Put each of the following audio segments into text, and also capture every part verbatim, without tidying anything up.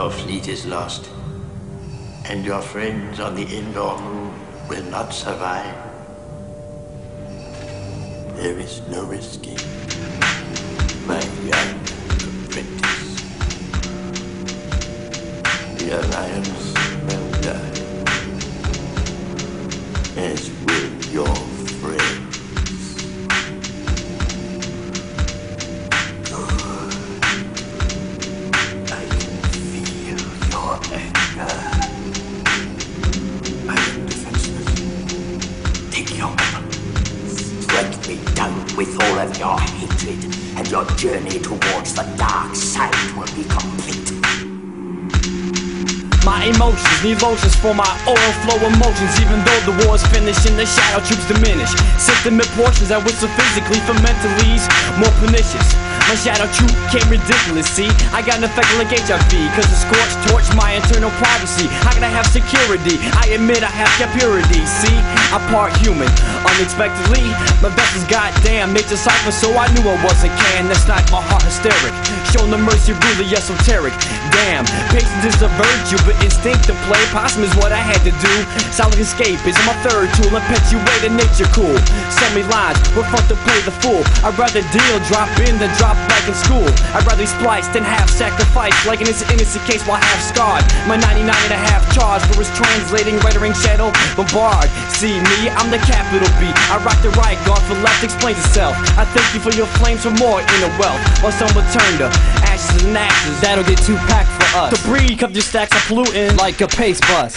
Your fleet is lost, and your friends on the Indor Moon will not survive. There is no escape, my young apprentice. The Alliance will die, as will your friends. With all of your hatred, and your journey towards the dark side will be complete. My emotions need lotions for my overflow emotions. Even though the war's finished and the shadow troops diminish, sentiment portions that were so physically for mentally more pernicious. My shadow troop came ridiculous, see? I got an effect like H I V, cause the scorch torched my internal privacy. How can I have security? I admit I have your purity, see? I'm part human, unexpectedly. My best is goddamn nature cipher, so I knew I wasn't can. That's not my heart hysteric. Show no mercy, really esoteric. Damn, patience is a virtue, but instinct to play possum is what I had to do. Solid escape is my third tool, perpetuated nature cool. Send me lines, we're fun to play the fool. I'd rather deal, drop in than drop back in school. I'd rather be spliced than half sacrificed, like in this innocent case while half scarred. My ninety-nine and a half charge for his translating, rendering shadow, bombard. See me, I'm the capital B. I rock the right, guard for left explains itself. I thank you for your flames for more inner wealth, while some will turn to ashes and ashes. That'll get too packed for us. The breed of your stacks are polluting like a pace bus.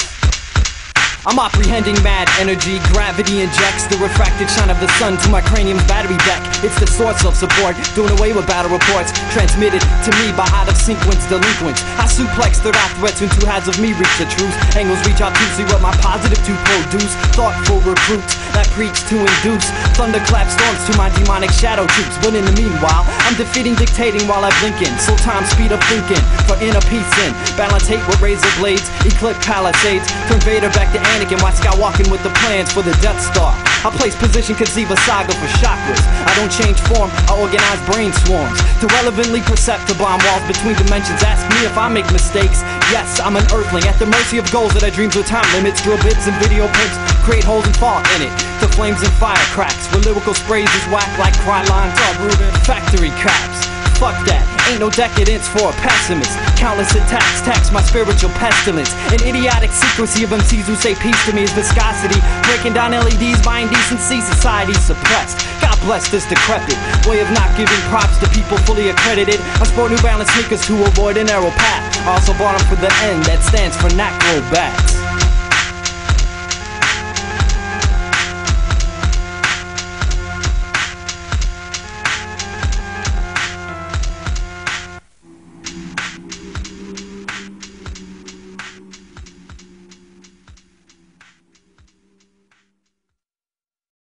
I'm apprehending mad energy, gravity injects the refracted shine of the sun to my cranium's battery deck. It's the source of support, doing away with battle reports, transmitted to me by out-of-sequence delinquents. I suplex third eye threats when two halves of me reach the truth. Angles reach out to see what my positive to produce. Thoughtful recruits that preach to induce thunderclap storms to my demonic shadow troops. But in the meanwhile, I'm defeating dictating while I blink in. So time speed up thinking, for inner peace in. Balance hate with razor blades, eclipse palisades, turn Vader back to Anakin, while skywalking with the plans for the Death Star. I place position, conceive a saga for chakras. I don't change form, I organize brain swarms to relevantly percept the bomb walls between dimensions. Ask me if I make mistakes. Yes, I'm an earthling at the mercy of goals that I dreams with time limits. Drill bits and video pimps create holes and fall in it to flames and fire cracks, where lyrical sprays is whack like cry lines are Ruben factory caps. Fuck that, ain't no decadence for a pessimist. Countless attacks tax my spiritual pestilence. An idiotic secrecy of M Cs who say peace to me is viscosity, breaking down L E Ds by indecency, society suppressed. God bless this decrepit way of not giving props to people fully accredited. I sport New Balance sneakers who avoid a narrow path. I also bought them for the N that stands for nacrobats.